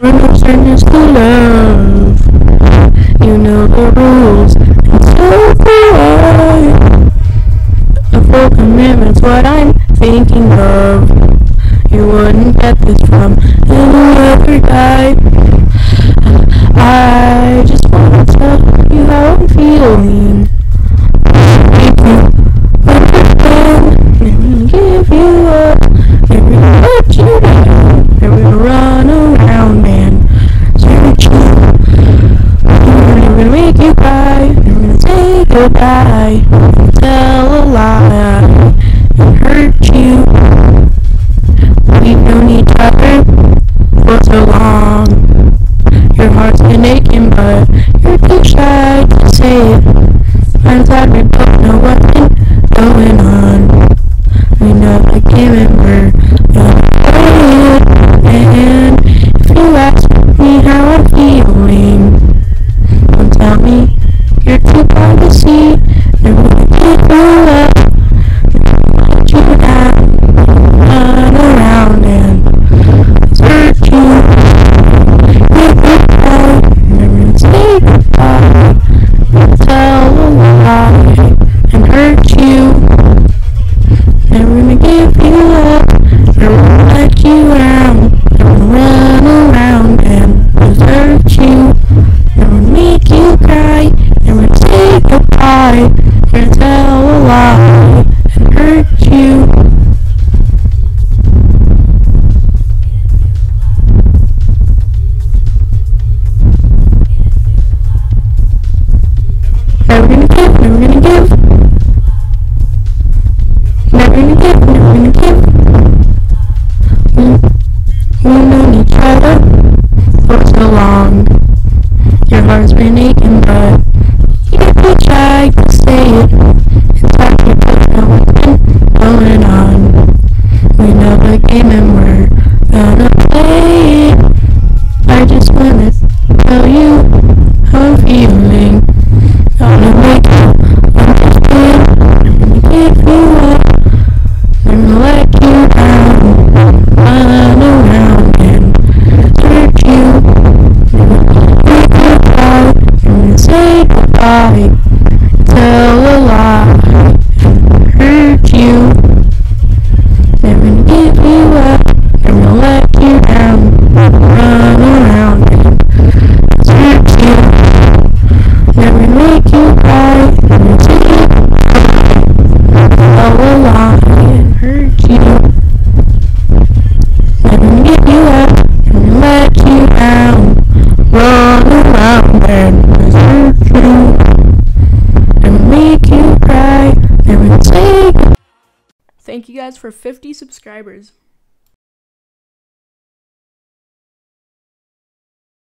Rules and it's the love. You know the rules. It's so free. The four commandments, what I'm thinking of. You wouldn't get this from any other guy. I just want to tell you how I'm feeling. Make you understand. Let me give you up. Let me let you down. Let me run around, man. Search you. I'm gonna make you cry. I'm gonna say goodbye. Tell a lie and hurt you. We've known each other for so long. Your heart's been aching, but you're too shy to say it. I'm glad we both know what's been going on. We know the game and we're gonna play it. And if you ask me how I'm feeling, don't tell me you're too blind to see. Never gonna give you up, never let you down. Run around and search you. For 50 subscribers.